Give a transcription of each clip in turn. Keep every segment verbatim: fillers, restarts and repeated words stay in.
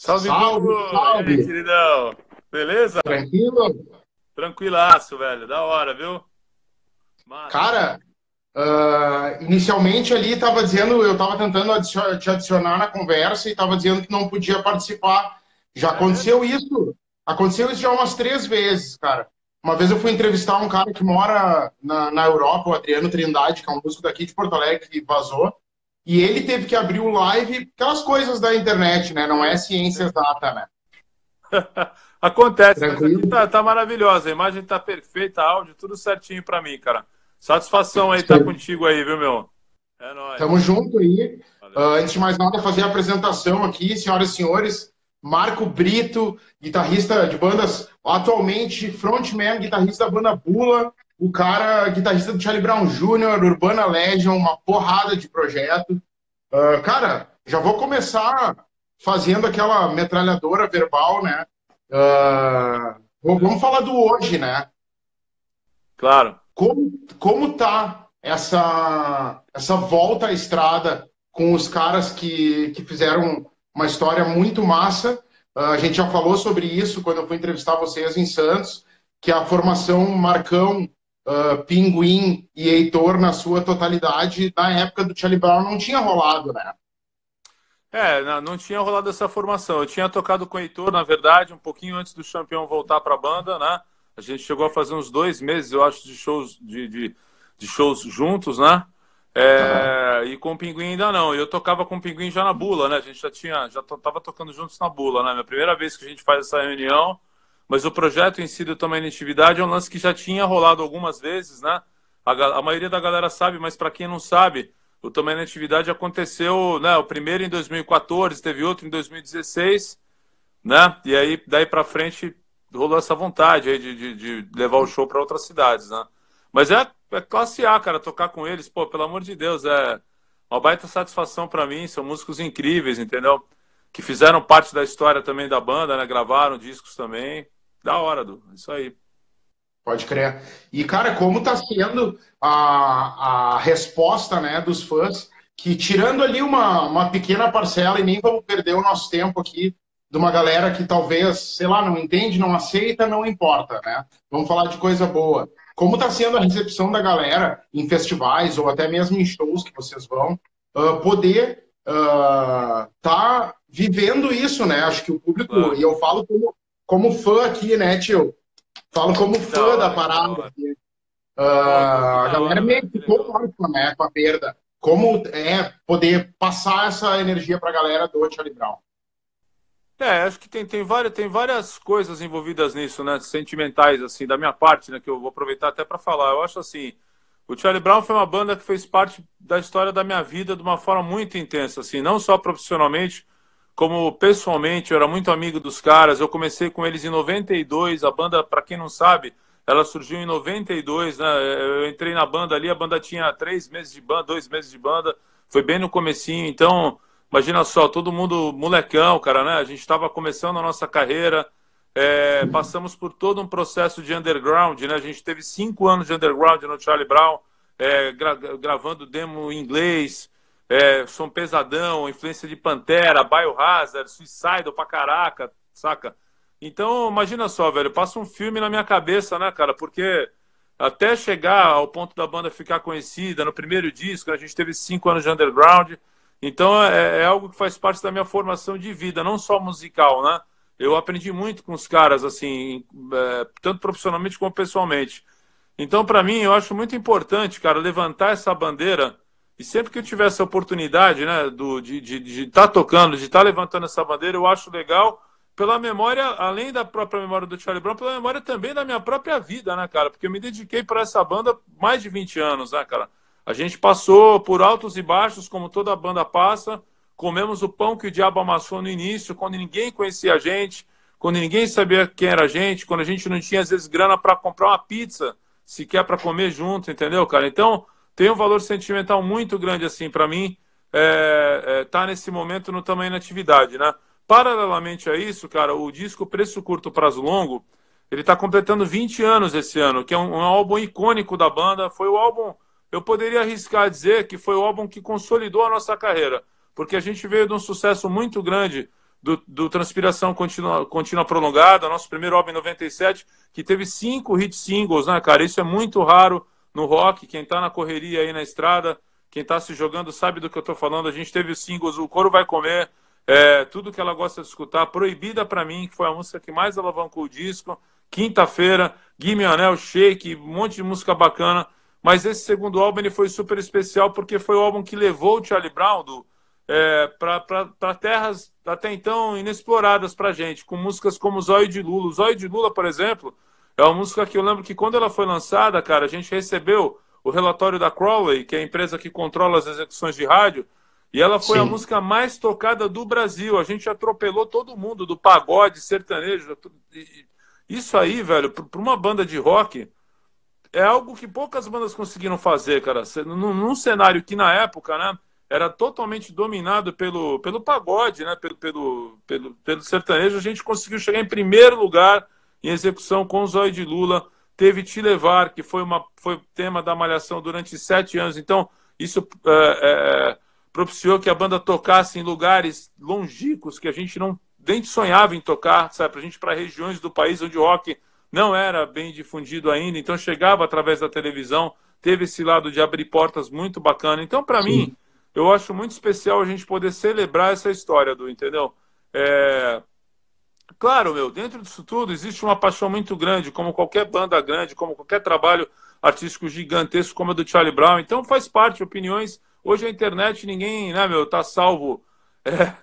Salve, salve, salve. E aí, queridão. Beleza? Tranquilo? Tranquilaço, velho. Da hora, viu? Mano. Cara, uh, inicialmente ali tava dizendo, eu tava tentando adicionar, te adicionar na conversa e tava dizendo que não podia participar. Já é. aconteceu isso. Aconteceu isso já umas três vezes, cara. Uma vez eu fui entrevistar um cara que mora na, na Europa, o Adriano Trindade, que é um músico daqui de Porto Alegre, que vazou. E ele teve que abrir o live, aquelas coisas da internet, né? Não é ciência exata, né? Acontece. Tranquilo? Mas aqui tá, tá maravilhosa. A imagem tá perfeita, áudio, tudo certinho pra mim, cara. Satisfação aí, tá contigo aí, viu, meu? É nóis. Tamo junto aí. Uh, antes de mais nada, fazer a apresentação aqui, senhoras e senhores. Marco Brito, guitarrista de bandas, atualmente frontman, guitarrista da banda Bula, o cara, guitarrista do Charlie Brown Júnior, Urbana Legend, uma porrada de projeto. Uh, cara, já vou começar fazendo aquela metralhadora verbal, né? Uh, vamos falar do hoje, né? Claro. Como, como tá essa, essa volta à estrada com os caras que, que fizeram uma história muito massa. A gente já falou sobre isso quando eu fui entrevistar vocês em Santos, que a formação Marcão, uh, Pinguim e Heitor, na sua totalidade, na época do Charlie Brown, não tinha rolado, né? É, não, não tinha rolado essa formação. Eu tinha tocado com o Heitor, na verdade, um pouquinho antes do Champignon voltar para a banda, né? A gente chegou a fazer uns dois meses, eu acho, de shows, de, de, de shows juntos, né? É, uhum. E com o Pinguim ainda não. Eu tocava com o Pinguim já na Bula, né? A gente já tinha, já tava tocando juntos na Bula, né? Minha primeira vez que a gente faz essa reunião. Mas o projeto em si do Tamo Aí na Atividade é um lance que já tinha rolado algumas vezes, né? A, a maioria da galera sabe, mas para quem não sabe, o Tamo Aí na Atividade aconteceu, né? O primeiro em dois mil e quatorze, teve outro em dois mil e dezesseis, né? E aí, daí para frente, rolou essa vontade aí de, de, de levar o show para outras cidades, né? Mas é, é classe A, cara, tocar com eles, pô, pelo amor de Deus, é uma baita satisfação pra mim, são músicos incríveis, entendeu? Que fizeram parte da história também da banda, né? Gravaram discos também, da hora, Du, isso aí. Pode crer. E, cara, como tá sendo a, a resposta, né, dos fãs, que tirando ali uma, uma pequena parcela, e nem vamos perder o nosso tempo aqui, de uma galera que talvez, sei lá, não entende, não aceita, não importa, né? Vamos falar de coisa boa. Como está sendo a recepção da galera em festivais ou até mesmo em shows que vocês vão, uh, poder estar uh, tá vivendo isso, né? Acho que o público... Claro. E eu falo como, como fã aqui, né, tio? Falo como que fã da, hora, da parada. Da aqui. Uh, da a galera meio que ficou órfã, né, com a perda. Como é poder passar essa energia para a galera do Charlie Brown? É, acho que tem, tem, várias, tem várias coisas envolvidas nisso, né, sentimentais, assim, da minha parte, né, que eu vou aproveitar até para falar. Eu acho assim, o Charlie Brown foi uma banda que fez parte da história da minha vida de uma forma muito intensa, assim, não só profissionalmente, como pessoalmente. Eu era muito amigo dos caras, eu comecei com eles em noventa e dois, a banda, para quem não sabe, ela surgiu em noventa e dois, né, eu entrei na banda ali, a banda tinha três meses de banda, dois meses de banda, foi bem no comecinho, então... Imagina só, todo mundo molecão, cara, né? A gente estava começando a nossa carreira, é, passamos por todo um processo de underground, né? A gente teve cinco anos de underground no Charlie Brown, é, gra gravando demo em inglês, é, som pesadão, influência de Pantera, Biohazard, Suicidal pra caraca, saca? Então, imagina só, velho, passa um filme na minha cabeça, né, cara? Porque até chegar ao ponto da banda ficar conhecida, no primeiro disco, a gente teve cinco anos de underground. Então é, é algo que faz parte da minha formação de vida, não só musical, né? Eu aprendi muito com os caras, assim, é, tanto profissionalmente como pessoalmente. Então, para mim, eu acho muito importante, cara, levantar essa bandeira. E sempre que eu tiver essa oportunidade, né, do, de estar de, de tá tocando, de estar tá levantando essa bandeira, eu acho legal pela memória, além da própria memória do Charlie Brown, pela memória também da minha própria vida, né, cara? Porque eu me dediquei para essa banda mais de vinte anos, né, cara? A gente passou por altos e baixos, como toda banda passa. Comemos o pão que o diabo amassou no início, quando ninguém conhecia a gente, quando ninguém sabia quem era a gente, quando a gente não tinha, às vezes, grana para comprar uma pizza, sequer para comer junto, entendeu, cara? Então, tem um valor sentimental muito grande, assim, para mim, é, é, tá nesse momento no Tamo Aí na Atividade, né? Paralelamente a isso, cara, o disco Preço Curto Prazo Longo, ele tá completando vinte anos esse ano, que é um, um álbum icônico da banda, foi o álbum... Eu poderia arriscar dizer que foi o álbum que consolidou a nossa carreira, porque a gente veio de um sucesso muito grande do, do Transpiração Continua Continua Prolongada, nosso primeiro álbum em noventa e sete, que teve cinco hit singles, né, cara? Isso é muito raro no rock. Quem tá na correria aí na estrada, quem tá se jogando sabe do que eu tô falando. A gente teve os singles O Couro Vai Comer, é, Tudo Que Ela Gosta de Escutar, Proibida Pra Mim, que foi a música que mais alavancou o disco, Quinta-feira, Gimme an Anel, Shake, um monte de música bacana. Mas esse segundo álbum ele foi super especial porque foi o álbum que levou o Charlie Brown do, é, para terras até então inexploradas pra gente, com músicas como Zóio de Lula. O Zóio de Lula, por exemplo, é uma música que eu lembro que quando ela foi lançada, cara, a gente recebeu o relatório da Crowley, que é a empresa que controla as execuções de rádio, e ela foi Sim. a música mais tocada do Brasil. A gente atropelou todo mundo, do pagode, sertanejo. Isso aí, velho, para uma banda de rock, é algo que poucas bandas conseguiram fazer, cara. Num cenário que, na época, né, era totalmente dominado pelo, pelo pagode, né, pelo, pelo, pelo, pelo sertanejo, a gente conseguiu chegar em primeiro lugar em execução com o Zóio de Lula. Teve Te Levar, que foi, uma, foi tema da Malhação durante sete anos. Então, isso é, é, propiciou que a banda tocasse em lugares longínquos que a gente não nem sonhava em tocar, sabe? Pra gente, para regiões do país onde o rock não era bem difundido ainda. Então, chegava através da televisão. Teve esse lado de abrir portas muito bacana. Então, para mim, eu acho muito especial a gente poder celebrar essa história, do entendeu? É... Claro, meu, dentro disso tudo existe uma paixão muito grande, como qualquer banda grande, como qualquer trabalho artístico gigantesco como o do Charlie Brown. Então faz parte, opiniões. Hoje a internet, ninguém, né, meu, tá salvo é,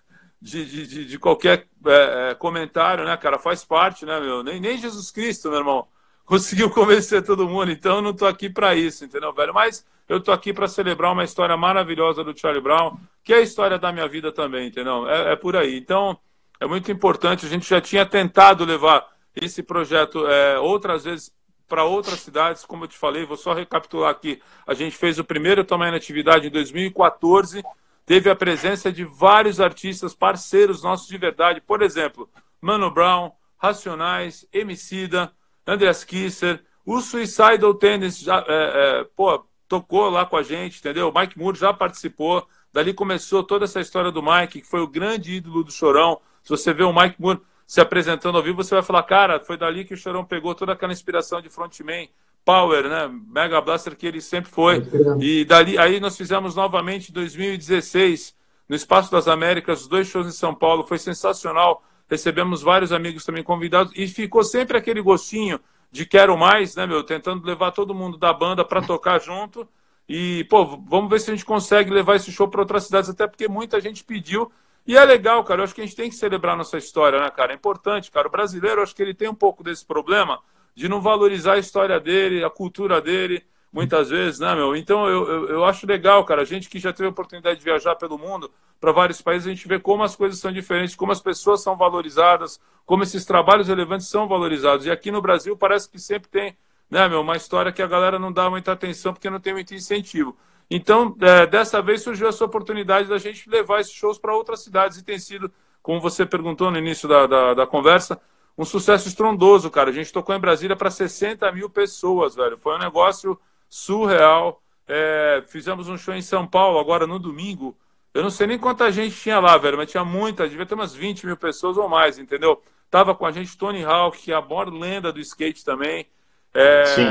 de, de, de qualquer é, é, comentário, né, cara? Faz parte, né, meu? Nem, nem Jesus Cristo, meu irmão, conseguiu convencer todo mundo. Então eu não tô aqui pra isso, entendeu, velho? Mas eu tô aqui pra celebrar uma história maravilhosa do Charlie Brown, que é a história da minha vida também, entendeu? É, é por aí. Então... é muito importante. A gente já tinha tentado levar esse projeto é, outras vezes para outras cidades, como eu te falei. Vou só recapitular aqui. A gente fez o primeiro Tamo Aí na Atividade em dois mil e quatorze. Teve a presença de vários artistas, parceiros nossos de verdade. Por exemplo, Mano Brown, Racionais, Emicida, Andreas Kisser, o Suicidal Tendencies já, é, é, pô, tocou lá com a gente, entendeu? O Mike Moore já participou. Dali começou toda essa história do Mike, que foi o grande ídolo do Chorão. Se você vê o Mike Moore se apresentando ao vivo, você vai falar, cara, foi dali que o Chorão pegou toda aquela inspiração de frontman, power, né, mega blaster que ele sempre foi. E dali, aí nós fizemos novamente em dois mil e dezesseis, no Espaço das Américas, os dois shows em São Paulo, foi sensacional. Recebemos vários amigos também convidados e ficou sempre aquele gostinho de quero mais, né, meu, tentando levar todo mundo da banda para tocar junto. E, pô, vamos ver se a gente consegue levar esse show para outras cidades, até porque muita gente pediu. E é legal, cara, eu acho que a gente tem que celebrar nossa história, né, cara? É importante, cara. O brasileiro, eu acho que ele tem um pouco desse problema de não valorizar a história dele, a cultura dele, muitas vezes, né, meu? Então, eu, eu, eu acho legal, cara. A gente que já teve a oportunidade de viajar pelo mundo para vários países, a gente vê como as coisas são diferentes, como as pessoas são valorizadas, como esses trabalhos relevantes são valorizados. E aqui no Brasil parece que sempre tem, né, meu, uma história que a galera não dá muita atenção porque não tem muito incentivo. Então, é, dessa vez surgiu essa oportunidade da gente levar esses shows para outras cidades, e tem sido, como você perguntou no início da, da, da conversa, um sucesso estrondoso, cara. A gente tocou em Brasília para sessenta mil pessoas, velho. Foi um negócio surreal. É, fizemos um show em São Paulo agora no domingo. Eu não sei nem quanta gente tinha lá, velho, mas tinha muita, devia ter umas vinte mil pessoas ou mais, entendeu? Tava com a gente Tony Hawk, que é a maior lenda do skate também. É... Sim.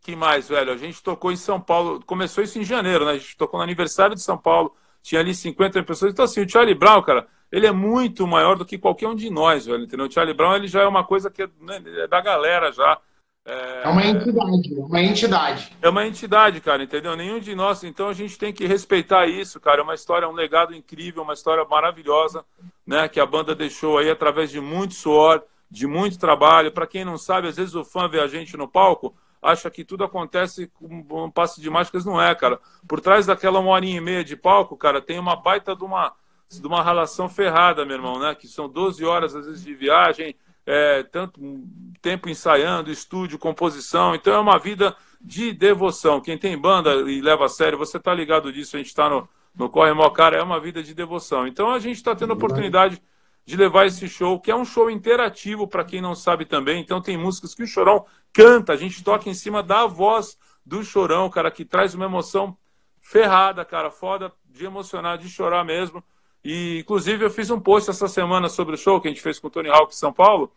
Que mais, velho? A gente tocou em São Paulo, começou isso em janeiro, né? A gente tocou no aniversário de São Paulo, tinha ali cinquenta mil pessoas. Então, assim, o Charlie Brown, cara, ele é muito maior do que qualquer um de nós, velho, entendeu? O Charlie Brown, ele já é uma coisa que é, né, é da galera já. É... é uma entidade, é uma entidade. É uma entidade, cara, entendeu? Nenhum de nós. Então, a gente tem que respeitar isso, cara. É uma história, um legado incrível, uma história maravilhosa, né? Que a banda deixou aí através de muito suor, de muito trabalho. Para quem não sabe, às vezes o fã vê a gente no palco, acha que tudo acontece com um passe de mágicas. Não é, cara. Por trás daquela uma horinha e meia de palco, cara, tem uma baita de uma, de uma relação ferrada, meu irmão, né? Que são doze horas, às vezes, de viagem, é, tanto tempo ensaiando, estúdio, composição. Então é uma vida de devoção. Quem tem banda e leva a sério, você tá ligado disso, a gente tá no, no corre mó, cara, é uma vida de devoção. Então a gente tá tendo a oportunidade de levar esse show, que é um show interativo, para quem não sabe também. Então tem músicas que o Chorão canta, a gente toca em cima da voz do Chorão, cara, que traz uma emoção ferrada, cara, foda, de emocionar, de chorar mesmo. E, inclusive, eu fiz um post essa semana sobre o show que a gente fez com o Tony Hawk em São Paulo.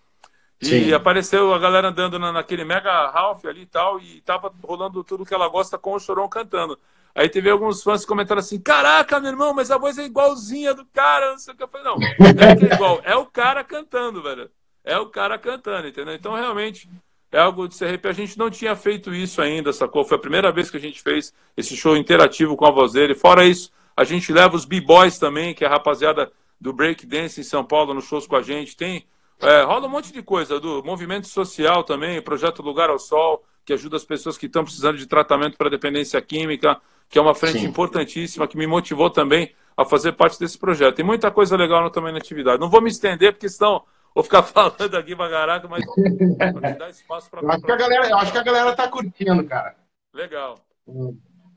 Sim. E apareceu a galera andando na, naquele mega Ralph ali e tal, e tava rolando Tudo Que Ela Gosta com o Chorão cantando. Aí teve alguns fãs que comentaram assim, caraca, meu irmão, mas a voz é igualzinha do cara, não sei o que. Eu falei, não, é que é igual, é o cara cantando, velho. É o cara cantando, entendeu? Então, realmente, é algo de se arrepiar. A gente não tinha feito isso ainda, sacou? Foi a primeira vez que a gente fez esse show interativo com a voz dele. Fora isso, a gente leva os B-Boys também, que é a rapaziada do breakdance em São Paulo, nos shows com a gente. Tem, é, rola um monte de coisa, do movimento social também, projeto Lugar ao Sol, que ajuda as pessoas que estão precisando de tratamento para dependência química, que é uma frente Sim. importantíssima, que me motivou também a fazer parte desse projeto. Tem muita coisa legal também na atividade. Não vou me estender, porque senão vou ficar falando aqui pra caraca, mas vou dar espaço para acho que a galera, eu acho que a galera tá curtindo, cara. Legal.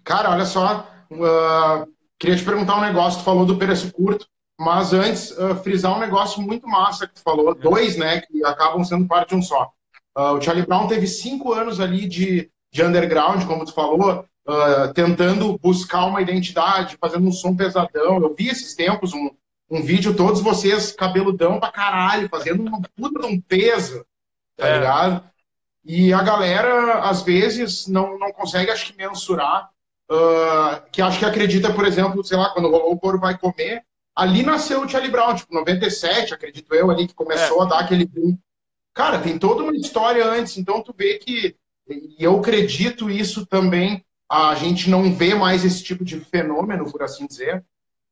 Cara, olha só, uh, queria te perguntar um negócio, tu falou do preço curto, mas antes, uh, frisar um negócio muito massa que tu falou, é. dois, né, que acabam sendo parte de um só. Uh, o Charlie Brown teve cinco anos ali de, de underground, como tu falou, uh, tentando buscar uma identidade, fazendo um som pesadão. Eu vi esses tempos um, um vídeo, todos vocês cabeludão pra caralho, fazendo uma puta de um peso, tá é. ligado? E a galera, às vezes, não, não consegue, acho que, mensurar, uh, que acho que acredita, por exemplo, sei lá, quando o Corpo Vai Comer, ali nasceu o Charlie Brown, tipo, noventa e sete, acredito eu, ali que começou é. a dar aquele boom. Cara, tem toda uma história antes, então tu vê que, e eu acredito isso também, a gente não vê mais esse tipo de fenômeno, por assim dizer,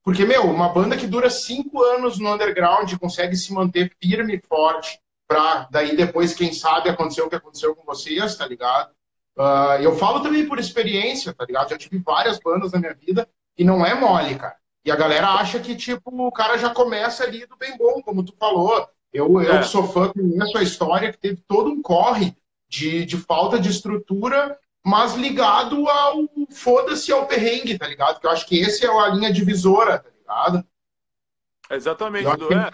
porque, meu, uma banda que dura cinco anos no underground consegue se manter firme e forte pra daí depois, quem sabe, acontecer o que aconteceu com vocês, tá ligado? Uh, eu falo também por experiência, tá ligado? Já tive várias bandas na minha vida e não é mole, cara. E a galera acha que, tipo, o cara já começa ali do bem bom, como tu falou. Eu, eu é. sou fã, conheço a história, que teve todo um corre de, de falta de estrutura, mas ligado ao foda-se ao perrengue, tá ligado? Porque eu acho que essa é a linha divisora, tá ligado? Exatamente, Du, que... é,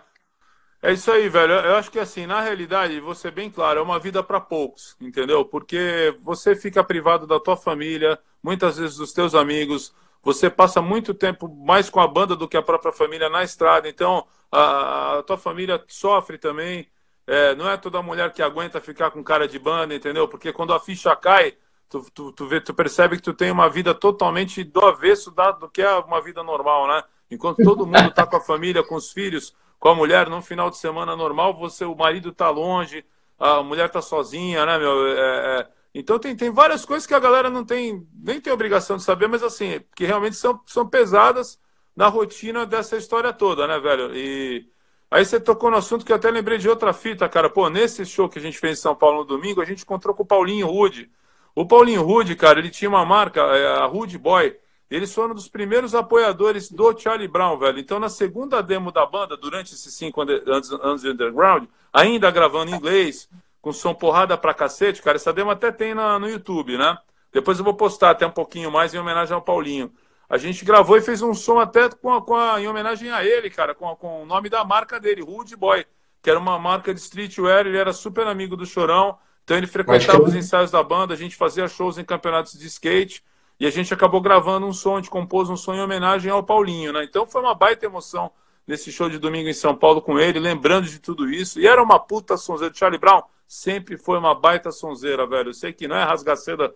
é isso aí, velho. Eu, eu acho que, assim, na realidade, vou ser bem claro, é uma vida para poucos, entendeu? Porque você fica privado da tua família, muitas vezes dos teus amigos, você passa muito tempo mais com a banda do que a própria família na estrada, então a, a tua família sofre também, é, não é toda mulher que aguenta ficar com cara de banda, entendeu? Porque quando a ficha cai, tu, tu, tu, vê, tu percebe que tu tem uma vida totalmente do avesso da, do que é uma vida normal, né? Enquanto todo mundo tá com a família, com os filhos, com a mulher, num final de semana normal, você, o marido tá longe, a mulher tá sozinha, né, meu? É, é... Então tem, tem várias coisas que a galera não tem, nem tem obrigação de saber, mas assim, que realmente são, são pesadas na rotina dessa história toda, né, velho? E aí você tocou no assunto que eu até lembrei de outra fita, cara. Pô, nesse show que a gente fez em São Paulo no domingo, a gente encontrou com o Paulinho Rude. O Paulinho Rude, cara, ele tinha uma marca, a Rude Boy, eles foram um dos primeiros apoiadores do Charlie Brown, velho. Então na segunda demo da banda, durante esses cinco anos de underground, ainda gravando em inglês, com som porrada pra cacete, cara, essa demo até tem na, no YouTube, né? Depois eu vou postar até um pouquinho mais em homenagem ao Paulinho. A gente gravou e fez um som até com a, com a, em homenagem a ele, cara, com, a, com o nome da marca dele, Rude Boy, que era uma marca de streetwear, ele era super amigo do Chorão, então ele frequentava os ensaios da banda, a gente fazia shows em campeonatos de skate, e a gente acabou gravando um som, a gente compôs um som em homenagem ao Paulinho, né? Então foi uma baita emoção nesse show de domingo em São Paulo com ele, lembrando de tudo isso, e era uma puta sonzeira. Charlie Brown sempre foi uma baita sonzeira, velho. Eu sei que não é rasgaceda,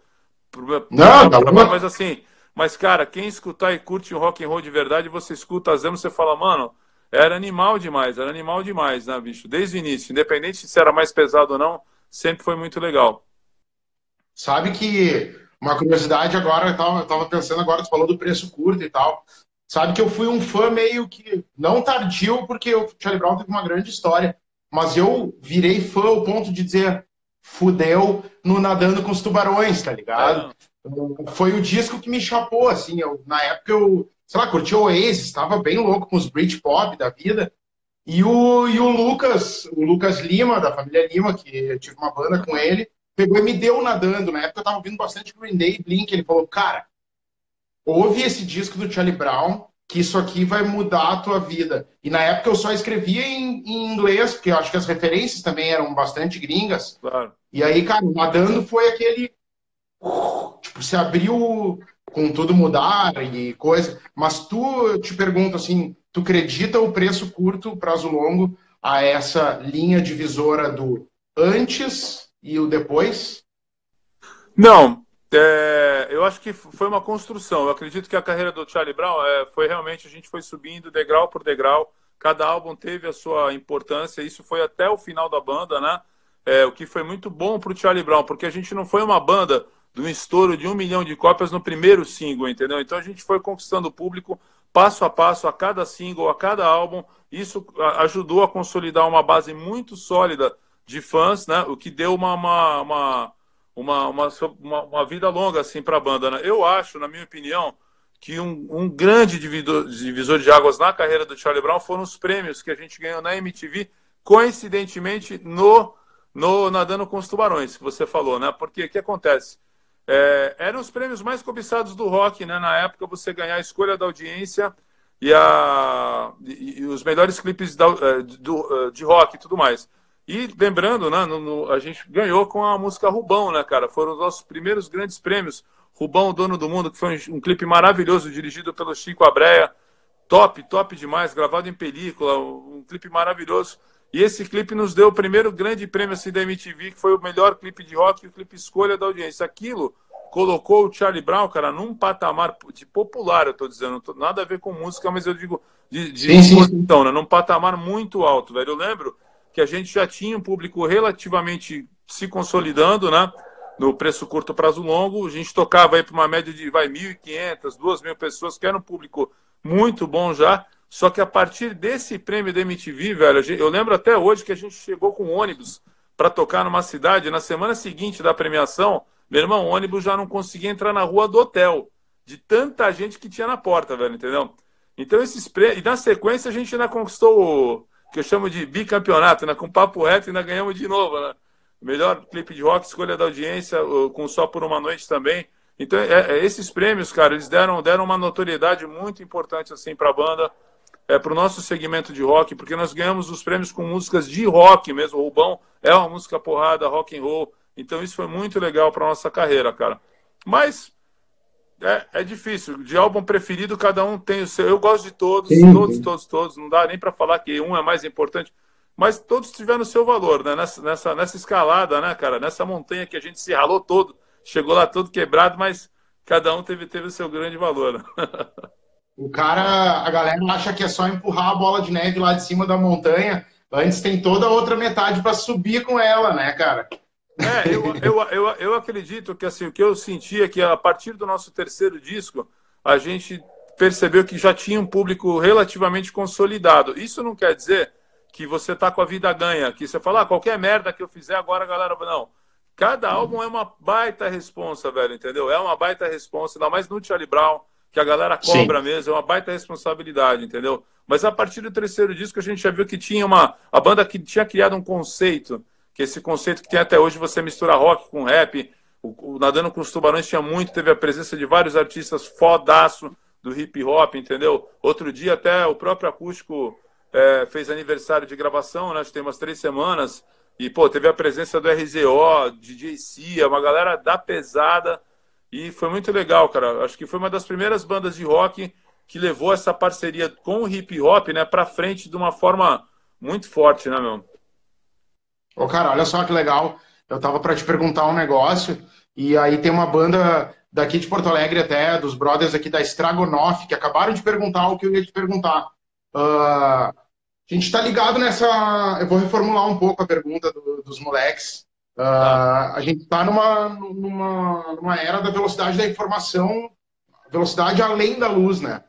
não, não, mas assim, mas cara, quem escutar e curte o rock and roll de verdade, você escuta as demos, você fala, mano, era animal demais, era animal demais, né, bicho? Desde o início, independente se era mais pesado ou não, sempre foi muito legal. Sabe que uma curiosidade agora, eu tava, eu tava pensando agora, tu falou do preço curto e tal. Sabe que eu fui um fã meio que, não tardio, porque o Charlie Brown teve uma grande história, mas eu virei fã ao ponto de dizer, fudeu no Nadando com os Tubarões, tá ligado? É. Foi o disco que me chapou, assim, eu, na época eu, sei lá, curti o Oasis, estava bem louco com os Britpop da vida, e o, e o Lucas, o Lucas Lima, da família Lima, que eu tive uma banda com ele, pegou e me deu o Nadando, na época eu tava ouvindo bastante Green Day e Blink, ele falou, cara, ouve esse disco do Charlie Brown, que isso aqui vai mudar a tua vida. E na época eu só escrevia em, em inglês, porque eu acho que as referências também eram bastante gringas. Claro. E aí, cara, Nadando foi aquele... Uh, tipo, se abriu com Tudo Mudar e coisa. Mas tu, eu te pergunto assim, Tu acredita o preço curto, prazo longo, a essa linha divisora do antes e o depois? Não. É, eu acho que foi uma construção. Eu acredito que a carreira do Charlie Brown é, foi realmente, a gente foi subindo degrau por degrau. Cada álbum teve a sua importância. Isso foi até o final da banda, né? É, o que foi muito bom para o Charlie Brown, porque a gente não foi uma banda de um estouro de um milhão de cópias no primeiro single, entendeu? Então a gente foi conquistando o público passo a passo, a cada single, a cada álbum. Isso ajudou a consolidar uma base muito sólida de fãs, né? O que deu uma... uma, uma... Uma, uma, uma vida longa assim para a banda, né? Eu acho, na minha opinião, que um, um grande divisor, divisor de águas na carreira do Charlie Brown foram os prêmios que a gente ganhou na M T V, coincidentemente no, no Nadando com os Tubarões, que você falou, né? Porque o que acontece? É, eram os prêmios mais cobiçados do rock, né? Na época, você ganhar a escolha da audiência e, a, e, e os melhores clipes da, do, de rock e tudo mais. E lembrando, né, no, no, a gente ganhou com a música Rubão, né, cara? Foram os nossos primeiros grandes prêmios. Rubão, o Dono do Mundo, que foi um, um clipe maravilhoso, dirigido pelo Chico Abrea. Top, top demais, gravado em película, um, um clipe maravilhoso. E esse clipe nos deu o primeiro grande prêmio assim, da M T V, que foi o melhor clipe de rock e o clipe escolha da audiência. Aquilo colocou o Charlie Brown, cara, num patamar de popular, eu tô dizendo. Não tô, nada a ver com música, mas eu digo de, de sim, sim, sim. Então, né, num patamar muito alto, velho. Eu lembro que a gente já tinha um público relativamente se consolidando, né? No preço curto, prazo longo. A gente tocava aí para uma média de vai mil e quinhentas, duas mil pessoas, que era um público muito bom já. Só que a partir desse prêmio da M T V, velho, eu lembro até hoje que a gente chegou com um ônibus para tocar numa cidade. Na semana seguinte da premiação, meu irmão, o ônibus já não conseguia entrar na rua do hotel, de tanta gente que tinha na porta, velho, entendeu? Então, esses prêmios. E na sequência, a gente ainda conquistou o que eu chamo de bicampeonato, né? Com papo reto ainda ganhamos de novo, né? Melhor clipe de rock, escolha da audiência, com Só Por Uma Noite também. Então, é, é, esses prêmios, cara, eles deram, deram uma notoriedade muito importante, assim, pra banda, é, pro nosso segmento de rock, porque nós ganhamos os prêmios com músicas de rock mesmo. O Rubão é uma música porrada, rock and roll. Então, isso foi muito legal pra nossa carreira, cara. Mas... É, é difícil, de álbum preferido cada um tem o seu, eu gosto de todos, sim, todos, sim. todos, todos, não dá nem para falar que um é mais importante, mas todos tiveram o seu valor, né, nessa, nessa, nessa escalada, né, cara, nessa montanha que a gente se ralou todo, chegou lá todo quebrado, mas cada um teve, teve o seu grande valor. O cara, a galera acha que é só empurrar a bola de neve lá de cima da montanha, antes tem toda a outra metade para subir com ela, né, cara? É, eu, eu, eu, eu acredito que assim, o que eu senti é que a partir do nosso terceiro disco, a gente percebeu que já tinha um público relativamente consolidado. Isso não quer dizer que você tá com a vida ganha, que você fala, ah, qualquer merda que eu fizer agora, galera, não. Cada álbum é uma baita responsa, velho, entendeu? É uma baita responsa, ainda mais no Charlie Brown, que a galera cobra Sim. mesmo, é uma baita responsabilidade, entendeu? Mas a partir do terceiro disco, a gente já viu que tinha uma... A banda que tinha criado um conceito... que esse conceito que tem até hoje, você mistura rock com rap, o, o Nadando com os Tubarões tinha muito, teve a presença de vários artistas fodaço do hip hop, entendeu? Outro dia até o próprio Acústico é, fez aniversário de gravação, né? Acho que tem umas três semanas, e pô, teve a presença do R Z O, D J Cia, uma galera da pesada, e foi muito legal, cara. Acho que foi uma das primeiras bandas de rock que levou essa parceria com o hip hop, né, pra frente de uma forma muito forte, né, meu? Ô, cara, olha só que legal, eu tava pra te perguntar um negócio, e aí tem uma banda daqui de Porto Alegre até, dos brothers aqui da Estragonoff, que acabaram de perguntar o que eu ia te perguntar. Uh, a gente tá ligado nessa... Eu vou reformular um pouco a pergunta do, dos moleques. Uh, a gente tá numa, numa, numa era da velocidade da informação, velocidade além da luz, né?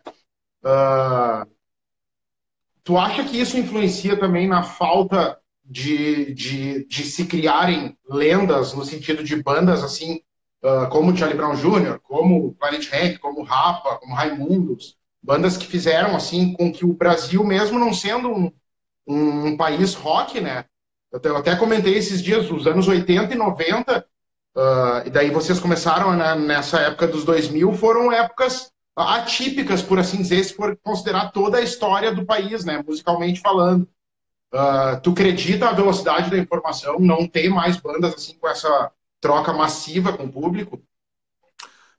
Uh, tu acha que isso influencia também na falta... De, de, de se criarem lendas no sentido de bandas assim, uh, como Charlie Brown Júnior, como Planet Hemp, como Rapa, como Raimundos, bandas que fizeram assim com que o Brasil, mesmo não sendo um, um país rock, né? Eu até, eu até comentei esses dias, os anos oitenta e noventa, uh, e daí vocês começaram né, nessa época dos dois mil, foram épocas atípicas, por assim dizer, se for considerar toda a história do país, né? Musicalmente falando. Uh, tu acredita a velocidade da informação? Não tem mais bandas assim com essa troca massiva com o público?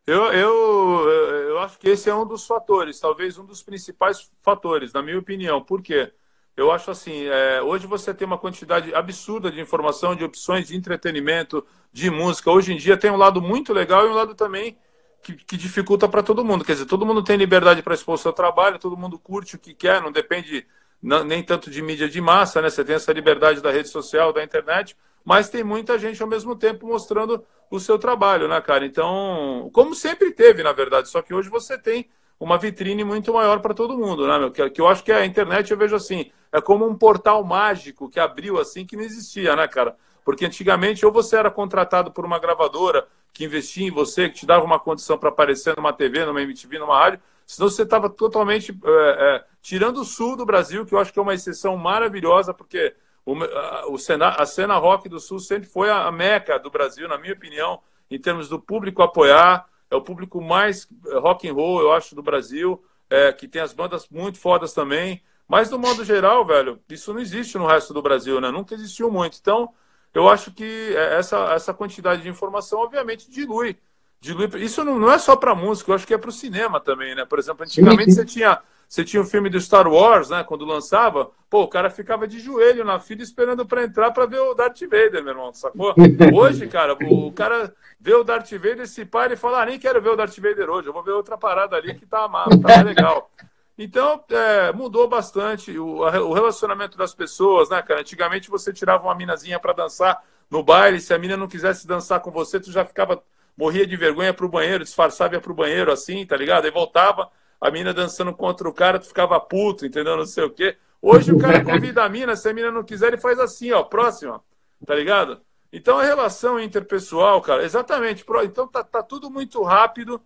Eu, eu, eu acho que esse é um dos fatores, talvez um dos principais fatores, na minha opinião. Por quê? Eu acho assim, é, hoje você tem uma quantidade absurda de informação, de opções, de entretenimento, de música. Hoje em dia tem um lado muito legal e um lado também que, que dificulta para todo mundo. Quer dizer, todo mundo tem liberdade para expor o seu trabalho, todo mundo curte o que quer, não depende não, nem tanto de mídia de massa, né? Você tem essa liberdade da rede social, da internet, mas tem muita gente ao mesmo tempo mostrando o seu trabalho, né, cara? Então, como sempre teve, na verdade, só que hoje você tem uma vitrine muito maior para todo mundo, né, meu? Que, que eu acho que a internet, eu vejo assim, é como um portal mágico que abriu assim que não existia, né, cara? Porque antigamente ou você era contratado por uma gravadora que investia em você, que te dava uma condição para aparecer numa T V, numa M T V, numa rádio, senão você estava totalmente é, é, tirando o sul do Brasil, que eu acho que é uma exceção maravilhosa, porque o, a, o cena, a cena rock do sul sempre foi a, a meca do Brasil, na minha opinião, em termos do público apoiar. É o público mais rock and roll, eu acho, do Brasil, é, que tem as bandas muito fodas também. Mas, do modo geral, velho, isso não existe no resto do Brasil, né? Nunca existiu muito. Então, eu acho que essa, essa quantidade de informação, obviamente, dilui. dilui. Isso não, não é só para música, eu acho que é para o cinema também, né? Por exemplo, antigamente você tinha, você tinha o filme do Star Wars, né? Quando lançava, pô, o cara ficava de joelho na fila esperando para entrar para ver o Darth Vader, meu irmão, sacou? Hoje, cara, o cara vê o Darth Vader, se para e fala, ah, nem quero ver o Darth Vader hoje, eu vou ver outra parada ali que tá, tá legal. Então, é, mudou bastante o, o relacionamento das pessoas, né, cara? Antigamente você tirava uma minazinha para dançar no baile, se a mina não quisesse dançar com você, tu já ficava, morria de vergonha pro banheiro, disfarçava e ia pro banheiro assim, tá ligado? Aí voltava, a mina dançando contra o cara, tu ficava puto, entendeu? Não sei o quê. Hoje o cara convida a mina, se a mina não quiser, ele faz assim, ó, próxima, tá ligado? Então, a relação interpessoal, cara, exatamente. Então, tá, tá tudo muito rápido.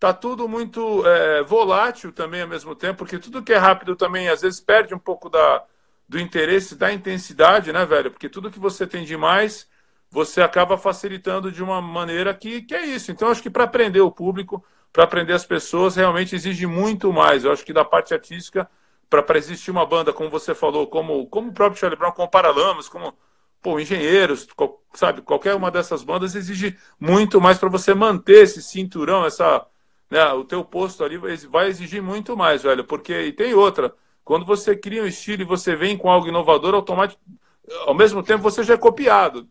Tá tudo muito é, volátil também ao mesmo tempo, porque tudo que é rápido também às vezes perde um pouco da, do interesse, da intensidade, né, velho? Porque tudo que você tem demais, você acaba facilitando de uma maneira que, que é isso. Então, acho que para aprender o público, para aprender as pessoas, realmente exige muito mais. Eu acho que da parte artística, para existir uma banda, como você falou, como, como o próprio Charlie Brown, como Paralamas, como... Pô, Engenheiros, qual, sabe? Qualquer uma dessas bandas exige muito mais para você manter esse cinturão, essa... Né, o teu posto ali vai exigir muito mais, velho, porque, e tem outra, quando você cria um estilo e você vem com algo inovador, automático, ao mesmo tempo você já é copiado,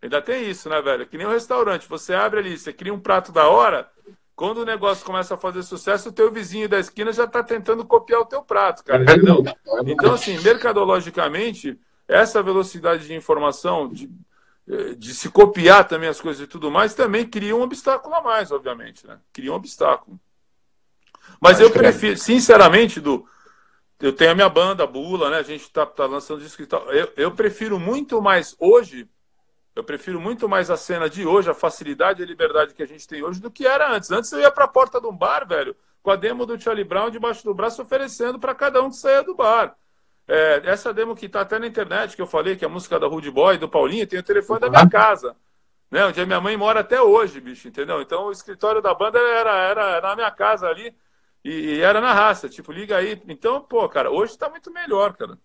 ainda tem isso, né, velho, que nem um restaurante, você abre ali, você cria um prato da hora, quando o negócio começa a fazer sucesso, o teu vizinho da esquina já tá tentando copiar o teu prato, cara, entendeu? Então, assim, mercadologicamente, essa velocidade de informação, de, de se copiar também as coisas e tudo mais, também cria um obstáculo a mais, obviamente, né? Cria um obstáculo. Mas, Mas eu prefiro, sinceramente, Du, eu tenho a minha banda, a Bula, né? A gente tá, tá lançando disco e tal. Eu, eu prefiro muito mais hoje, eu prefiro muito mais a cena de hoje, a facilidade e a liberdade que a gente tem hoje do que era antes. Antes eu ia pra porta de um bar, velho, com a demo do Charlie Brown debaixo do braço, oferecendo para cada um que saia do bar. É, essa demo que tá até na internet, que eu falei, que é a música da Rude Boy, do Paulinho, tem o telefone da minha casa, né? Onde a minha mãe mora até hoje, bicho, entendeu? Então o escritório da banda era, era, era na minha casa ali e, e era na raça, tipo, liga aí. Então, pô, cara, hoje tá muito melhor, cara.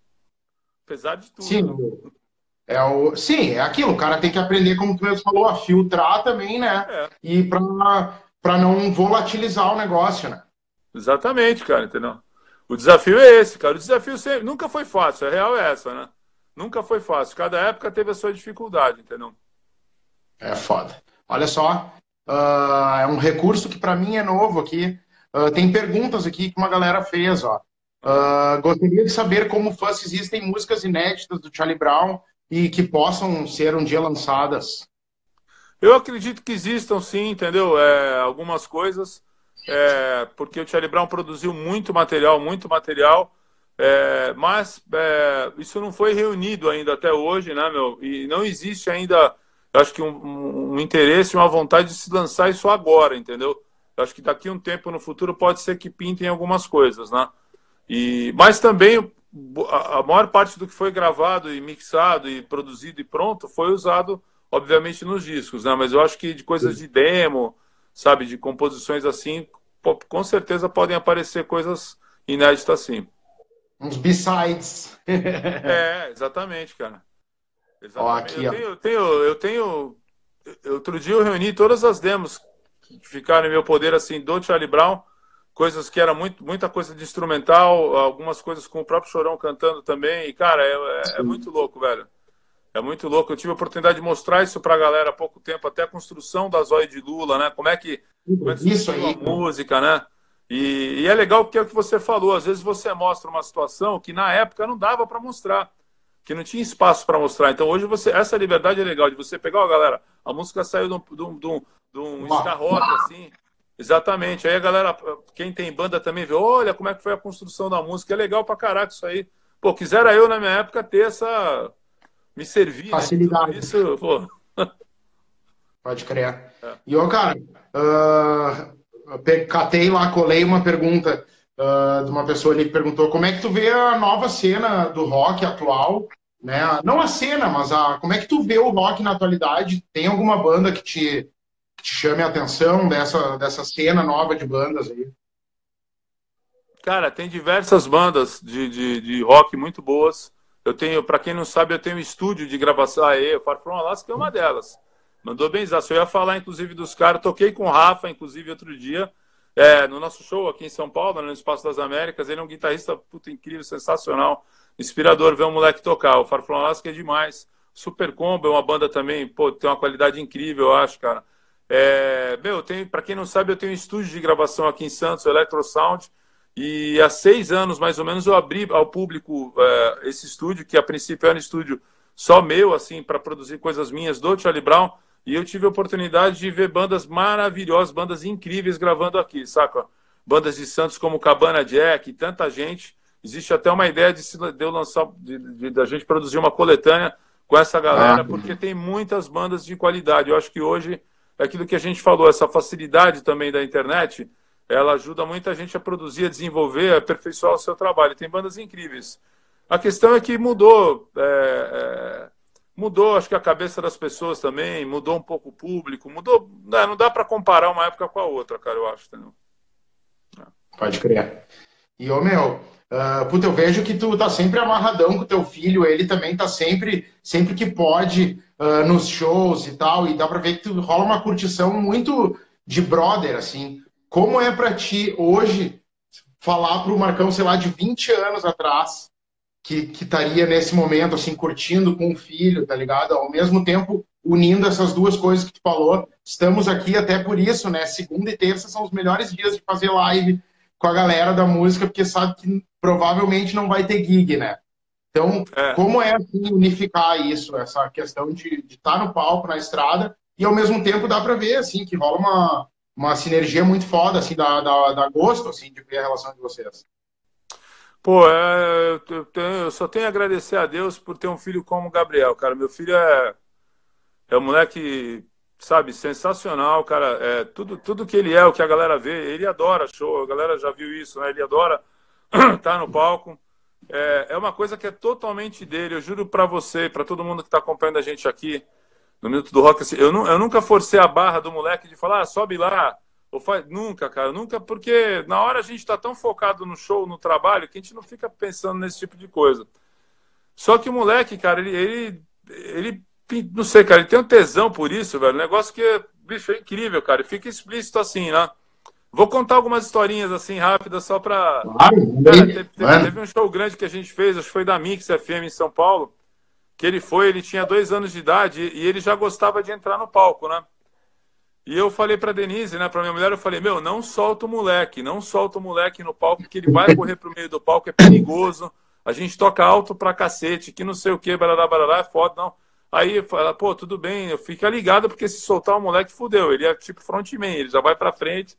Apesar de tudo. Sim, né? é, o... Sim, é aquilo, o cara tem que aprender, como tu mesmo falou, a filtrar também, né? É. E pra, pra não volatilizar o negócio, né? Exatamente, cara, entendeu? O desafio é esse, cara. O desafio sempre, nunca foi fácil. A real é essa, né? Nunca foi fácil. Cada época teve a sua dificuldade, entendeu? É foda. Olha só, uh, é um recurso que pra mim é novo aqui. Uh, tem perguntas aqui que uma galera fez, ó. Uh, gostaria de saber como fãs existem músicas inéditas do Charlie Brown e que possam ser um dia lançadas. Eu acredito que existam, sim, entendeu? É, algumas coisas... É, porque o Charlie Brown produziu muito material, muito material, é, mas é, isso não foi reunido ainda até hoje, né, meu? E não existe ainda, eu acho que um, um, um interesse, uma vontade de se lançar isso agora, entendeu? Eu acho que daqui a um tempo no futuro pode ser que pintem algumas coisas, né? E, mas também a, a maior parte do que foi gravado e mixado e produzido e pronto foi usado, obviamente, nos discos, né? Mas eu acho que de coisas de demo, sabe, de composições assim, com certeza podem aparecer coisas inéditas assim. Uns B-sides. É, exatamente, cara. Exatamente. Ó, aqui, eu, tenho, eu, tenho, eu tenho... Outro dia eu reuni todas as demos ficaram em meu poder, assim, do Charlie Brown, coisas que era muito, muita coisa de instrumental, algumas coisas com o próprio Chorão cantando também, e, cara, é, é muito louco, velho. É muito louco. Eu tive a oportunidade de mostrar isso pra galera há pouco tempo, até a construção da Zóio de Lula, né? Como é que, como é que isso aí, a música, né? E, e é legal porque é o que você falou, às vezes você mostra uma situação que na época não dava pra mostrar, que não tinha espaço pra mostrar. Então hoje você, essa liberdade é legal de você pegar, ó, galera, a música saiu de um, de um, de um, de um escarrote, assim. Exatamente. Aí a galera, quem tem banda também vê, olha como é que foi a construção da música. É legal pra caraca isso aí. Pô, quisera eu na minha época ter essa... me servir, facilidade. Né? Isso, pô. Pode crer. É. E eu, cara, uh, catei lá, colei uma pergunta uh, de uma pessoa ali que perguntou como é que tu vê a nova cena do rock atual, né? Não a cena, mas a, como é que tu vê o rock na atualidade? Tem alguma banda que te, que te chame a atenção dessa, dessa cena nova de bandas aí? Cara, tem diversas bandas de, de, de rock muito boas. Eu tenho, para quem não sabe, eu tenho um estúdio de gravação aí, o Far From Alaska é uma delas. Mandou bem, eu ia falar, inclusive, dos caras. Toquei com o Rafa, inclusive, outro dia, é, no nosso show aqui em São Paulo, no Espaço das Américas. Ele é um guitarrista puta incrível, sensacional, inspirador ver um moleque tocar. O Far From Alaska é demais. Super Combo é uma banda também, pô, tem uma qualidade incrível, eu acho, cara. É, meu, para quem não sabe, eu tenho um estúdio de gravação aqui em Santos, o Electro Sound. E há seis anos, mais ou menos, eu abri ao público é, esse estúdio, que a princípio era um estúdio só meu, assim, para produzir coisas minhas do Charlie Brown. E eu tive a oportunidade de ver bandas maravilhosas, bandas incríveis gravando aqui, saca? Bandas de Santos como Cabana Jack, tanta gente. Existe até uma ideia de, se, de eu lançar, de, de, de a gente produzir uma coletânea com essa galera, ah, porque tem muitas bandas de qualidade. Eu acho que hoje, aquilo que a gente falou, essa facilidade também da internet... ela ajuda muita gente a produzir, a desenvolver, a aperfeiçoar o seu trabalho. Tem bandas incríveis. A questão é que mudou, é, é, mudou, acho que a cabeça das pessoas também, mudou um pouco o público, mudou. Não, não dá para comparar uma época com a outra, cara, eu acho. Entendeu? Pode crer. E, ô, meu, uh, puta, eu vejo que tu tá sempre amarradão com o teu filho, ele também tá sempre, sempre que pode, uh, nos shows e tal, e dá para ver que tu rola uma curtição muito de brother, assim. Como é para ti hoje falar para o Marcão, sei lá, de vinte anos atrás, que estaria nesse momento, assim, curtindo com o filho, tá ligado? Ao mesmo tempo, unindo essas duas coisas que tu falou, estamos aqui até por isso, né? Segunda e terça são os melhores dias de fazer live com a galera da música, porque sabe que provavelmente não vai ter gig, né? Então, é. Como é, assim, unificar isso, essa questão de estar tá no palco, na estrada, e ao mesmo tempo dá para ver, assim, que rola uma... uma sinergia muito foda, assim, da, da, da gosto, assim, de ver a relação de vocês. Pô, é, eu, tenho, eu só tenho a agradecer a Deus por ter um filho como o Gabriel, cara. Meu filho é, é um moleque, sabe, sensacional, cara. É, tudo, tudo que ele é, o que a galera vê, ele adora show, a galera já viu isso, né? Ele adora estar no palco. É, é uma coisa que é totalmente dele, eu juro pra você, pra todo mundo que tá acompanhando a gente aqui, no Minuto do Rock, assim, eu, não, eu nunca forcei a barra do moleque de falar, ah, sobe lá, ou faz... nunca, cara, nunca, porque na hora a gente tá tão focado no show, no trabalho, que a gente não fica pensando nesse tipo de coisa. Só que o moleque, cara, ele, ele, ele não sei, cara, ele tem um tesão por isso, velho, um negócio que, bicho, é incrível, cara, fica explícito assim, né? Vou contar algumas historinhas, assim, rápidas, só pra... Ai, cara, teve, teve, teve um show grande que a gente fez, acho que foi da Mix F M em São Paulo, que ele foi, ele tinha dois anos de idade e ele já gostava de entrar no palco, né? E eu falei pra Denise, né, pra minha mulher, eu falei, meu, não solta o moleque, não solta o moleque no palco, que ele vai correr pro meio do palco, é perigoso, a gente toca alto pra cacete, que não sei o que, barará, barará, é foda, não. Aí eu falei, pô, tudo bem, fica ligado, porque se soltar o moleque, fudeu, ele é tipo frontman, ele já vai pra frente.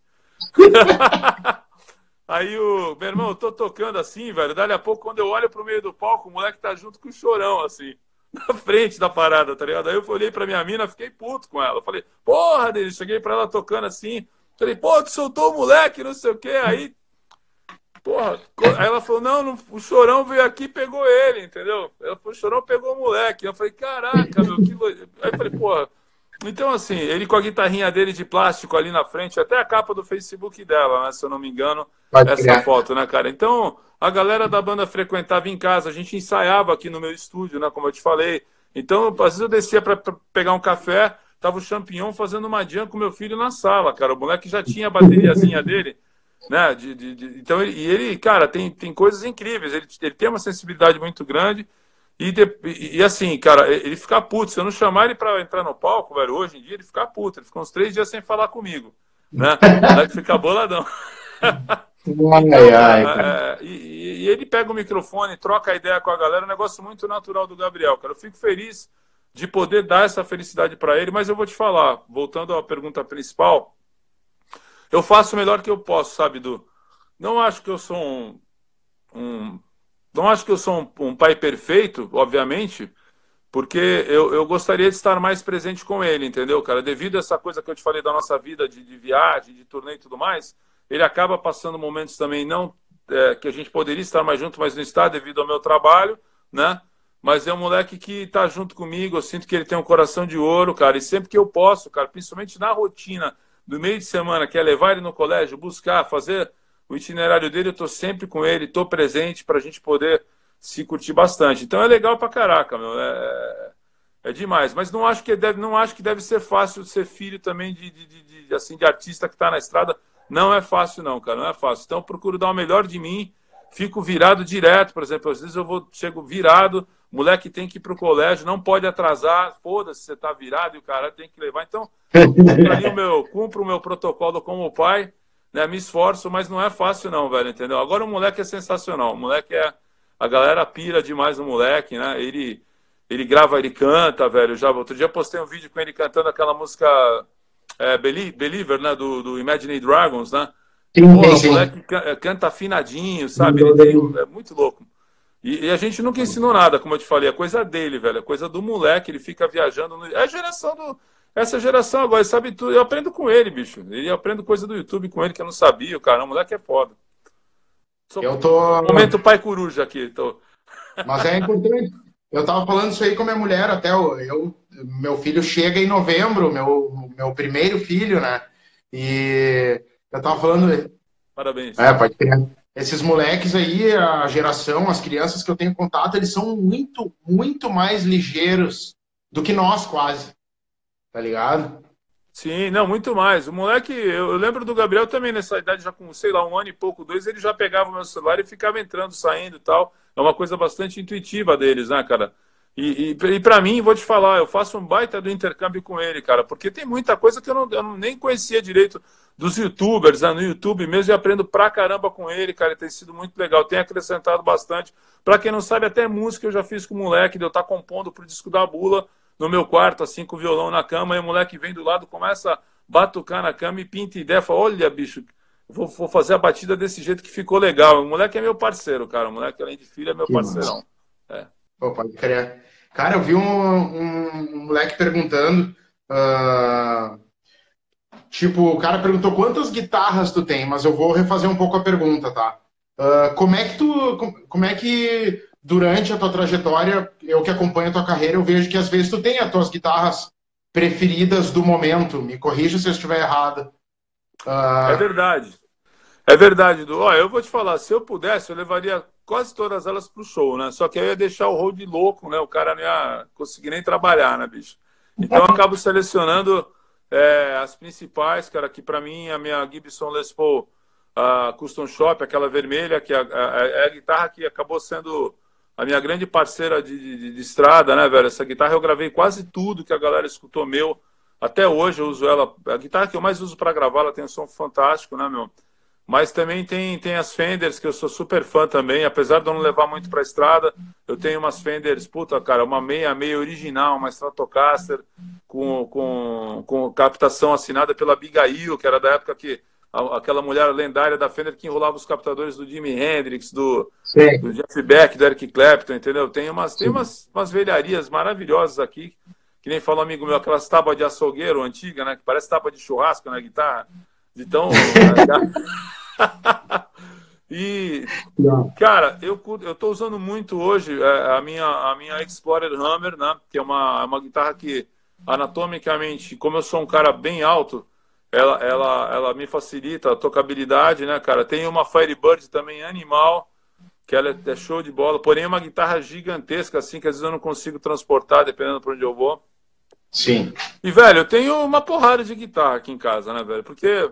Aí o, meu irmão, eu tô tocando assim, velho, dali a pouco, quando eu olho pro meio do palco, o moleque tá junto com o Chorão, assim, na frente da parada, tá ligado? Aí eu olhei pra minha mina, fiquei puto com ela. Eu falei, porra, dele, cheguei pra ela tocando assim. Falei, pô, tu soltou o moleque, não sei o quê. Aí, porra, aí ela falou, não, não, o Chorão veio aqui e pegou ele, entendeu? Ela falou, o Chorão pegou o moleque. Eu falei, caraca, meu, que loja. Aí eu falei, porra. Então, assim, ele com a guitarrinha dele de plástico ali na frente, até a capa do Facebook dela, né, se eu não me engano, essa criar. Foto, né, cara? Então, a galera da banda frequentava em casa, a gente ensaiava aqui no meu estúdio, né, como eu te falei. Então, às vezes eu descia para pegar um café, Tava o Champignon fazendo uma jam com meu filho na sala, cara. O moleque já tinha a bateriazinha dele, né? De, de, de, então, ele, e ele, cara, tem, tem coisas incríveis. Ele, ele tem uma sensibilidade muito grande. E, de, e, e assim, cara, ele fica puto. Se eu não chamar ele pra entrar no palco, velho, hoje em dia ele fica puto. Ele ficou uns três dias sem falar comigo, né? Aí fica boladão. Ai, ai, cara. É, e, e ele pega o microfone, troca a ideia com a galera. É um negócio muito natural do Gabriel, cara. Eu fico feliz de poder dar essa felicidade para ele, mas eu vou te falar, voltando à pergunta principal, eu faço o melhor que eu posso, sabe, Du? Não acho que eu sou um, um não acho que eu sou um, um pai perfeito, obviamente, porque eu, eu gostaria de estar mais presente com ele, entendeu, cara? Devido a essa coisa que eu te falei da nossa vida de, de viagem, de turnê e tudo mais, ele acaba passando momentos também não é, que a gente poderia estar mais junto, mas não está devido ao meu trabalho, né? Mas é um moleque que tá junto comigo, eu sinto que ele tem um coração de ouro, cara. E sempre que eu posso, cara, principalmente na rotina do meio de semana, que é levar ele no colégio, buscar, fazer o itinerário dele, eu tô sempre com ele, tô presente pra gente poder se curtir bastante. Então é legal pra caraca, meu. É, é demais. Mas não acho que deve, não acho que deve ser fácil ser filho também de, de, de, de, assim, de artista que tá na estrada. Não é fácil não, cara, não é fácil. Então eu procuro dar o melhor de mim, fico virado direto, por exemplo. Às vezes eu vou, chego virado, moleque tem que ir pro colégio, não pode atrasar, foda-se, você tá virado e o cara tem que levar. Então, eu cumpro, aí o, meu, cumpro o meu protocolo como pai, né? Me esforço, mas não é fácil não, velho, entendeu? Agora o moleque é sensacional, o moleque é... A galera pira demais no moleque, né? Ele, ele grava, ele canta, velho. Já, outro dia postei um vídeo com ele cantando aquela música é, Believer, né? Do, do Imagine Dragons, né? Pô, o moleque canta afinadinho, sabe? Ele tem, é muito louco. E a gente nunca ensinou nada, como eu te falei. É coisa dele, velho. É coisa do moleque. Ele fica viajando. No... É a geração do... Essa geração agora, ele sabe tudo. Eu aprendo com ele, bicho. Eu aprendo coisa do YouTube com ele que eu não sabia. Cara, o moleque é foda. Sou... Eu tô... Momento pai coruja aqui. Tô... Mas é importante. Eu tava falando isso aí com a minha mulher até. Eu... Meu filho chega em novembro. Meu, meu primeiro filho, né? E eu tava falando... Parabéns. É, pode ter... Esses moleques aí, a geração, as crianças que eu tenho contato, eles são muito, muito mais ligeiros do que nós, quase. Tá ligado? Sim, não, muito mais. O moleque, eu lembro do Gabriel também nessa idade, já com, sei lá, um ano e pouco, dois, ele já pegava o meu celular e ficava entrando, saindo e tal. É uma coisa bastante intuitiva deles, né, cara? E, e, e pra mim, vou te falar, eu faço um baita do intercâmbio com ele, cara, porque tem muita coisa que eu não, eu nem conhecia direito dos youtubers, né, no YouTube mesmo, e aprendo pra caramba com ele, cara, tem sido muito legal, tem acrescentado bastante. Pra quem não sabe, até música eu já fiz com o moleque, de eu estar compondo pro disco da Bula, no meu quarto, assim, com o violão na cama, e o moleque vem do lado, começa a batucar na cama e pinta ideia, fala, olha, bicho, vou, vou fazer a batida desse jeito que ficou legal. O moleque é meu parceiro, cara, o moleque, além de filho, é meu que parceirão. É. Pô, pode crer. Cara, eu vi um, um, um moleque perguntando, uh, tipo, o cara perguntou quantas guitarras tu tem, mas eu vou refazer um pouco a pergunta, tá? Uh, como é que tu, como é que durante a tua trajetória, eu que acompanho a tua carreira, eu vejo que às vezes tu tem as tuas guitarras preferidas do momento, me corrija se eu estiver errado. Uh... É verdade, é verdade, Du. Ó, eu vou te falar, se eu pudesse, eu levaria quase todas elas pro show, né? Só que aí eu ia deixar o road louco, né? O cara não ia conseguir nem trabalhar, né, bicho? Então eu acabo selecionando é, as principais, cara, que pra mim a minha Gibson Les Paul a Custom Shop, aquela vermelha, que é a, a, a guitarra que acabou sendo a minha grande parceira de, de, de estrada, né, velho? Essa guitarra eu gravei quase tudo que a galera escutou meu. Até hoje eu uso ela, a guitarra que eu mais uso pra gravar, ela tem um som fantástico, né, meu? Mas também tem, tem as Fenders, que eu sou super fã também. Apesar de eu não levar muito pra estrada, eu tenho umas Fenders, puta, cara, uma meia meia original, uma Stratocaster, com, com, com captação assinada pela Abigail, que era da época que a, aquela mulher lendária da Fender que enrolava os captadores do Jimi Hendrix, do, do Jeff Beck, do Eric Clapton, entendeu? Tem umas, tem umas, umas velharias maravilhosas aqui, que nem fala um amigo meu, aquelas tábuas de açougueiro antiga, né? Que parece tábua de churrasco na guitarra. Então, e cara, eu eu tô usando muito hoje a minha a minha Explorer Hammer, né? Que é uma uma guitarra que anatomicamente, como eu sou um cara bem alto, ela ela ela me facilita a tocabilidade, né, cara? Tem uma Firebird também animal, que ela é show de bola, porém é uma guitarra gigantesca assim que às vezes eu não consigo transportar dependendo para onde eu vou. Sim. E, velho, eu tenho uma porrada de guitarra aqui em casa, né, velho? Porque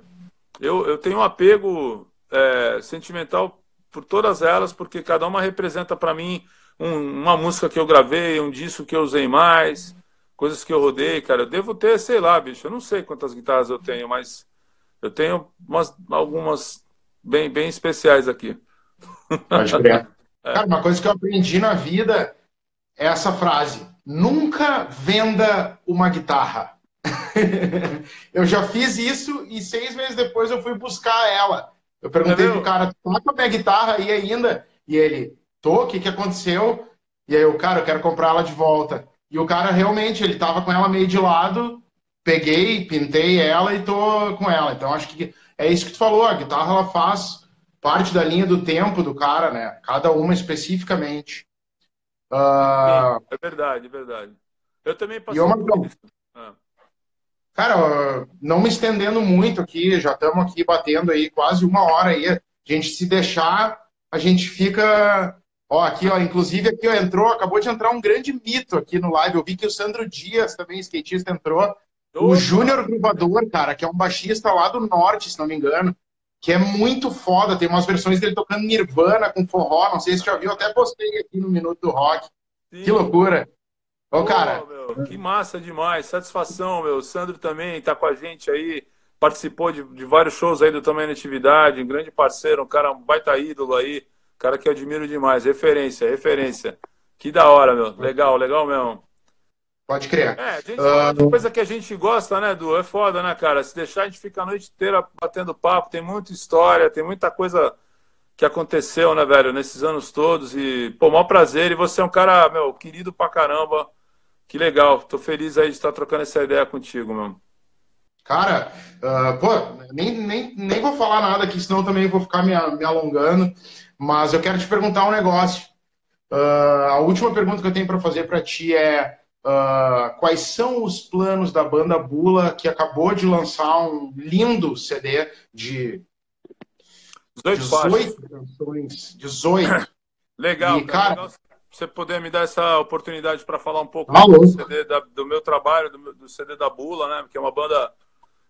eu, eu tenho um apego é, sentimental por todas elas, porque cada uma representa pra mim um, uma música que eu gravei, um disco que eu usei mais, coisas que eu rodei, cara. Eu devo ter, sei lá, bicho, eu não sei quantas guitarras eu tenho, mas eu tenho umas, algumas bem, bem especiais aqui. Pode crer. É. Cara, uma coisa que eu aprendi na vida é essa frase: nunca venda uma guitarra. Eu já fiz isso e seis meses depois eu fui buscar ela. Eu perguntei pro cara: toca a minha guitarra aí ainda? E ele: tô, o que que aconteceu? E aí eu: cara, eu quero comprar ela de volta. E o cara realmente, ele tava com ela meio de lado, peguei, pintei ela e tô com ela. Então acho que é isso que tu falou, a guitarra ela faz parte da linha do tempo do cara, né? Cada uma especificamente. Uh... Sim, é verdade, é verdade. Eu também passei uma... por isso. Ah. Cara, não me estendendo muito aqui, já estamos aqui batendo aí quase uma hora aí. A gente se deixar, a gente fica... Ó, aqui, ó, inclusive aqui ó, entrou, acabou de entrar um grande mito aqui no live. Eu vi que o Sandro Dias, também skatista, entrou. Opa. O Júnior Grubador, cara, que é um baixista lá do norte, se não me engano, que é muito foda. Tem umas versões dele tocando Nirvana com forró, não sei se já viu, até postei aqui no Minuto do Rock. Sim. Que loucura. Ô, oh, cara. Meu, que massa demais, satisfação, meu. O Sandro também tá com a gente aí, participou de, de vários shows aí do Tamo Aí na Atividade, um grande parceiro, um cara, um baita ídolo aí. Cara que eu admiro demais, referência, referência. Que da hora, meu. Legal, legal mesmo. Pode crer. É, a gente, uh... coisa que a gente gosta, né, Du? É foda, né, cara? Se deixar, a gente fica a noite inteira batendo papo. Tem muita história, tem muita coisa que aconteceu, né, velho, nesses anos todos. E, pô, maior prazer. E você é um cara, meu, querido pra caramba. Que legal. Tô feliz aí de estar trocando essa ideia contigo, meu. Cara, uh, pô, nem, nem, nem vou falar nada aqui, senão eu também vou ficar me, me alongando. Mas eu quero te perguntar um negócio. Uh, a última pergunta que eu tenho para fazer para ti é uh, quais são os planos da banda Bula, que acabou de lançar um lindo C D de dezoito canções. dezoito. Legal, e, cara. Legal você poder me dar essa oportunidade para falar um pouco ah, do, C D da, do meu trabalho, do, do C D da Bula, né? Porque é uma banda...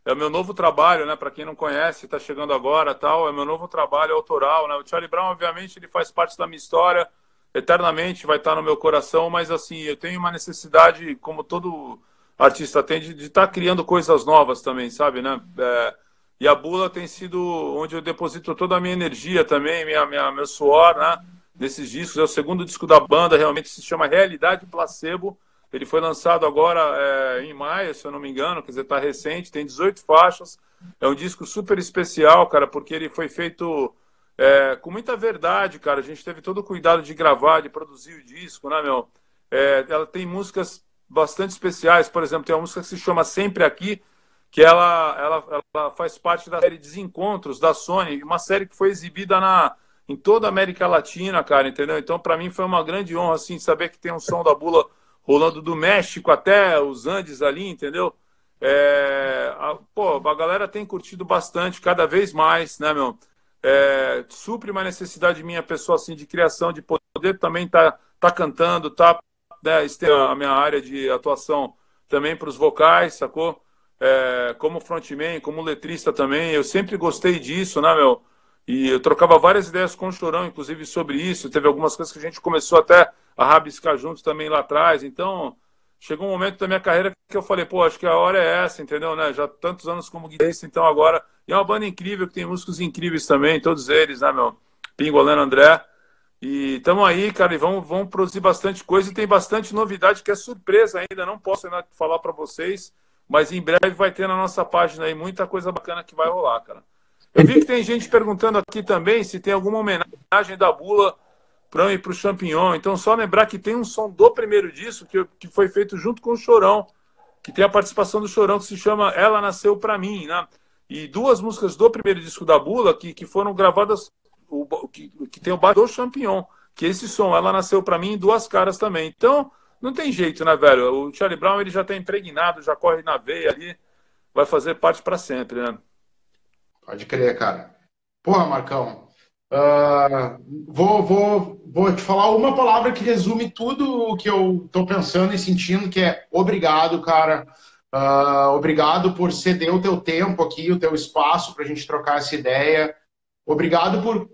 É o meu novo trabalho, né? Para quem não conhece, tá chegando agora, tal. É o meu novo trabalho autoral, né? O Charlie Brown, obviamente, ele faz parte da minha história, eternamente vai estar no meu coração, mas assim, eu tenho uma necessidade, como todo artista tem, de estar tá criando coisas novas também, sabe, né? É, e a Bula tem sido onde eu deposito toda a minha energia também, minha, minha, meu suor, né? Nesses discos. É o segundo disco da banda, realmente se chama Realidade Placebo. Ele foi lançado agora é, em maio, se eu não me engano, quer dizer, tá recente, tem dezoito faixas. É um disco super especial, cara, porque ele foi feito é, com muita verdade, cara. A gente teve todo o cuidado de gravar, de produzir o disco, né, meu? É, ela tem músicas bastante especiais, por exemplo, tem uma música que se chama Sempre Aqui, que ela, ela, ela faz parte da série Desencontros, da Sony, uma série que foi exibida na... em toda a América Latina, cara, entendeu? Então, pra mim, foi uma grande honra, assim, saber que tem um som da Bula rolando do México até os Andes ali, entendeu? É, a, pô, a galera tem curtido bastante, cada vez mais, né, meu? É, supre uma necessidade minha, pessoal, assim, de criação, de poder também tá, tá cantando, tá, né, a minha área de atuação também para os vocais, sacou? É, como frontman, como letrista também, eu sempre gostei disso, né, meu? E eu trocava várias ideias com o Chorão, inclusive, sobre isso. Teve algumas coisas que a gente começou até a rabiscar juntos também lá atrás. Então, chegou um momento da minha carreira que eu falei, pô, acho que a hora é essa, entendeu? Né? Já tantos anos como guitarrista, então agora... E é uma banda incrível, que tem músicos incríveis também, todos eles, né, meu? Pingo, Alana, André. E estamos aí, cara, e vamos, vamos produzir bastante coisa. E tem bastante novidade, que é surpresa ainda. Não posso ainda falar para vocês, mas em breve vai ter na nossa página aí muita coisa bacana que vai rolar, cara. Eu vi que tem gente perguntando aqui também se tem alguma homenagem da Bula para o Champignon. Então, só lembrar que tem um som do primeiro disco que, que foi feito junto com o Chorão, que tem a participação do Chorão, que se chama Ela Nasceu Pra Mim, né? E duas músicas do primeiro disco da Bula que, que foram gravadas, o, que, que tem o bar do Champignon, que é esse som, Ela Nasceu Pra Mim, e Duas Caras também. Então, não tem jeito, né, velho? O Charlie Brown, ele já tá impregnado, já corre na veia ali, vai fazer parte para sempre, né? Pode crer, cara. Porra, Marcão, Uh, vou, vou, vou te falar uma palavra que resume tudo o que eu tô pensando e sentindo, que é obrigado, cara. Uh, obrigado por ceder o teu tempo aqui, o teu espaço pra gente trocar essa ideia. Obrigado por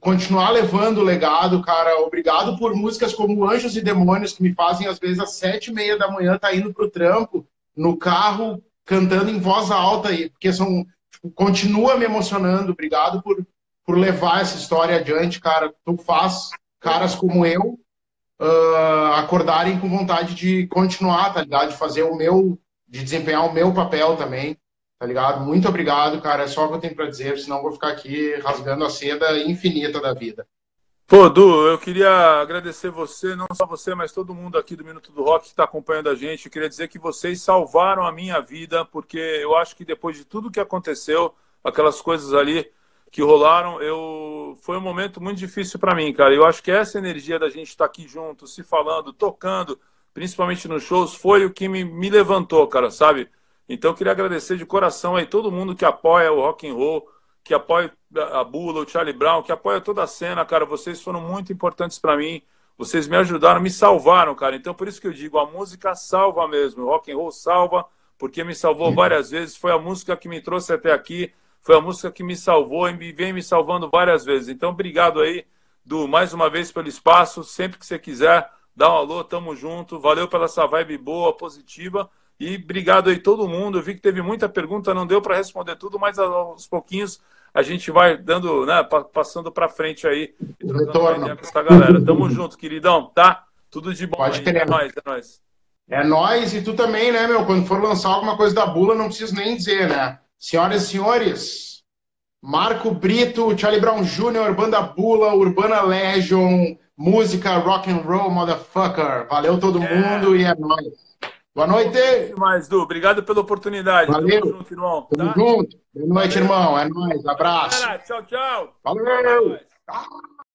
continuar levando o legado, cara. Obrigado por músicas como Anjos e Demônios, que me fazem, às vezes, às sete e meia da manhã, tá indo pro trampo, no carro, cantando em voz alta, aí, porque são, tipo, continua me emocionando. Obrigado por, por levar essa história adiante, cara. Tu faz caras como eu uh, acordarem com vontade de continuar, tá ligado? De fazer o meu... de desempenhar o meu papel também, tá ligado? Muito obrigado, cara. É só o que eu tenho pra dizer, senão eu vou ficar aqui rasgando a seda infinita da vida. Pô, Du, eu queria agradecer você, não só você, mas todo mundo aqui do Minuto do Rock que tá acompanhando a gente. Eu queria dizer que vocês salvaram a minha vida, porque eu acho que depois de tudo que aconteceu, aquelas coisas ali que rolaram, eu... foi um momento muito difícil pra mim, cara. Eu acho que essa energia da gente estar aqui junto, se falando, tocando, principalmente nos shows, foi o que me, me levantou, cara, sabe? Então eu queria agradecer de coração aí todo mundo que apoia o rock and roll, que apoia a Bula, o Charlie Brown, que apoia toda a cena, cara. Vocês foram muito importantes pra mim, vocês me ajudaram, me salvaram, cara. Então por isso que eu digo, a música salva mesmo, o rock and roll salva, porque me salvou várias vezes, foi a música que me trouxe até aqui, foi a música que me salvou e vem me salvando várias vezes. Então obrigado aí, Du, mais uma vez pelo espaço, sempre que você quiser... Dá um alô, tamo junto. Valeu pela essa vibe boa, positiva. E obrigado aí todo mundo. Eu vi que teve muita pergunta, não deu para responder tudo, mas aos pouquinhos a gente vai dando, né, passando para frente aí. E retorno. Com essa galera. Tamo junto, queridão, tá? Tudo de bom. Pode querer. É nóis, é nóis. É nóis e tu também, né, meu? Quando for lançar alguma coisa da Bula, não preciso nem dizer, né? Senhoras e senhores, Marco Brito, Charlie Brown Júnior, Banda Bula, Urbana Legend... Música, rock and roll, motherfucker. Valeu todo é. mundo e é nóis. Boa noite. Mais, Du. Obrigado pela oportunidade. Valeu. Tamo junto, irmão. Tamo tá? junto. Boa noite, Valeu. irmão. É nóis. Abraço. Tchau, tchau. Valeu. Valeu.